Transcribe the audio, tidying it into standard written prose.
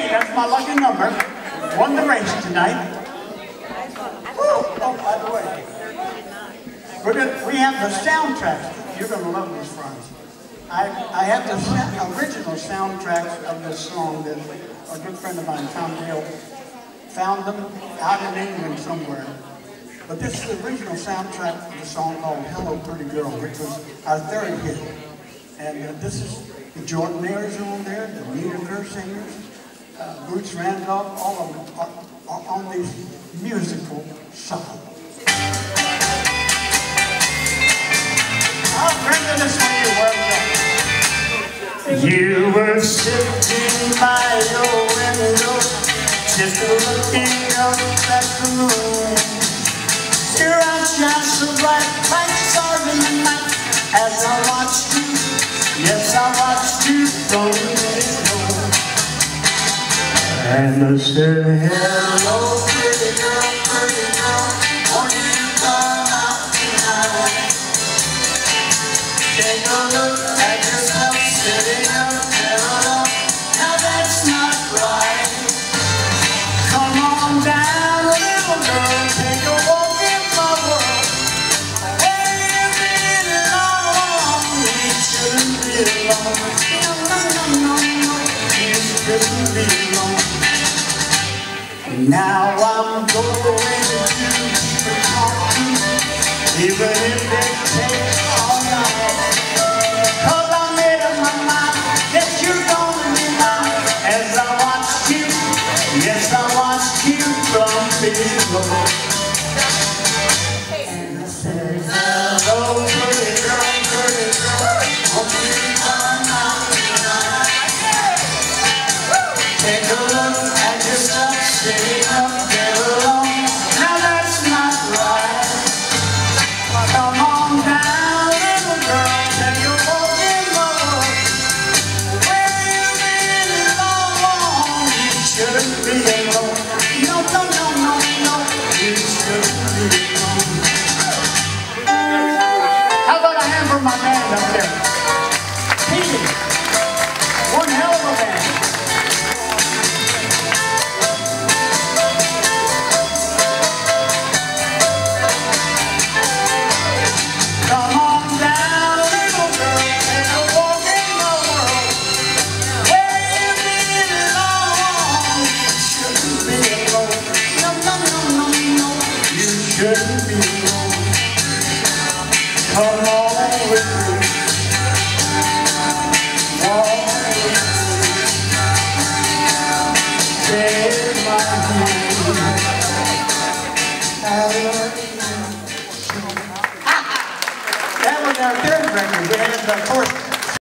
16, that's my lucky number. Won the race tonight. Oh, by the way, we have the soundtracks. You're gonna love these, friends. I have the original soundtracks of this song that a good friend of mine, Tom Dale, found them out in England somewhere. But this is the original soundtrack of the song called Hello Pretty Girl, which was our third hit. And this is the Jordanaires are on there, the Jordanaire singers, Boots Randolph, all of them are on these musical songs. I'll bring this to you. You were sitting by your window, just looking up at the moon. Your eyes shine so bright, like stars in the night. As I watched you, yes, I watched you go home. And I said, hello, pretty girl, pretty girl. Won't you come out tonight? Take a look at yourself sitting up there alone. Now that's not right. Come on down, little girl, take a walk. Now I'm going to talk to you, even if it takes all night. 'Cause I made up my mind that you're gonna be mine. As I watched you, yes, I watched you from below. And I said, hello, pretty girl, pretty girl. Won't you come out tonight? Take a look at yourself sitting up there alone. Now that's not right. Come on down, little girl, tell your old love where you've been alone. You shouldn't be alone. No, you shouldn't be alone. How about a hand for my band up there? Easy. One hell of a band. Shouldn't be alone. Come on with me. Walk with me. Take my hand. I love you. That was our third record. We had the fourth.